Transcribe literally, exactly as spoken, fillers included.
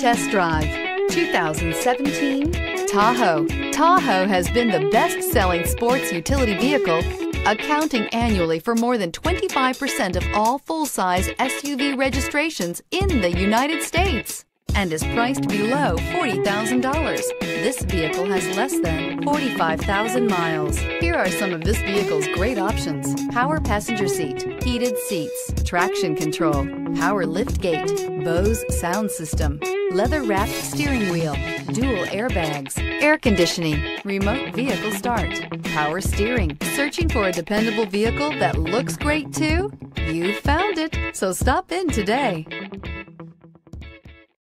test drive. two thousand seventeen Tahoe. Tahoe has been the best-selling sports utility vehicle, accounting annually for more than twenty-five percent of all full-size S U V registrations in the United States, and is priced below forty thousand dollars. This vehicle has less than forty-five thousand miles. Here are some of this vehicle's great options: power passenger seat, heated seats, traction control, power lift gate, Bose sound system, leather-wrapped steering wheel, dual airbags, air conditioning, remote vehicle start, power steering. Searching for a dependable vehicle that looks great too? You found it, so stop in today.